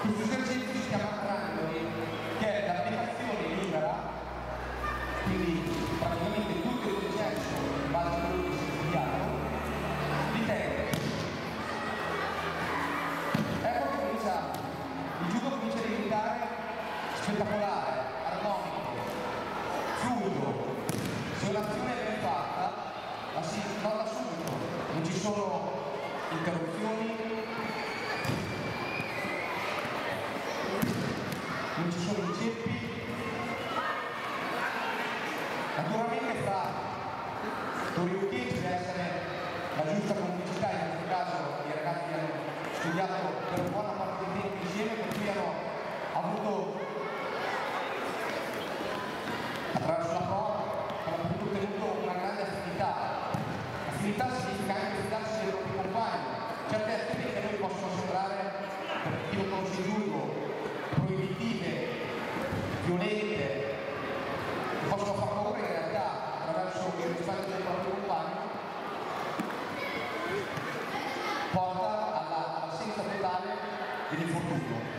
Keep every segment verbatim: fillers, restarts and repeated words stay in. Questo esercizio si chiama Runway, che è l'applicazione libera, quindi praticamente tutto il processo in base a quello che si è studiato, di tempo. Ecco che comincia, il judo comincia a diventare spettacolare, armonico, fluido. Se un'azione è ben fatta, la si nota subito, non ci sono interruzioni. Non ci sono i ceppi. Naturalmente fra Toriuki ci deve essere la giusta complicità, in questo caso i ragazzi che hanno studiato per una buona parte del tempo insieme, per cui hanno avuto attraverso la prova, hanno ottenuto una grande affinità. Affinità significa anche fidarsi dei propri compagni. Certe azioni che noi possono sembrare, per chi non conosce giudico, proibitive, violente, che possono far paura in realtà attraverso il rispetto del proprio compagno, porta all'assenza totale dell'infortunio.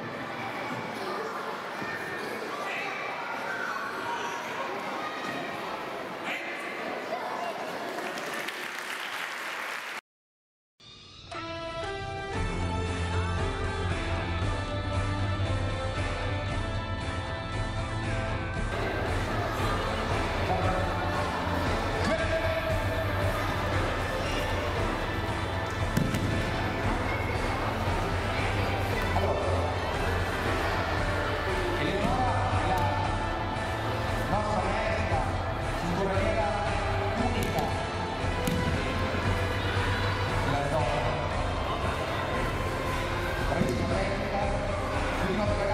Gracias.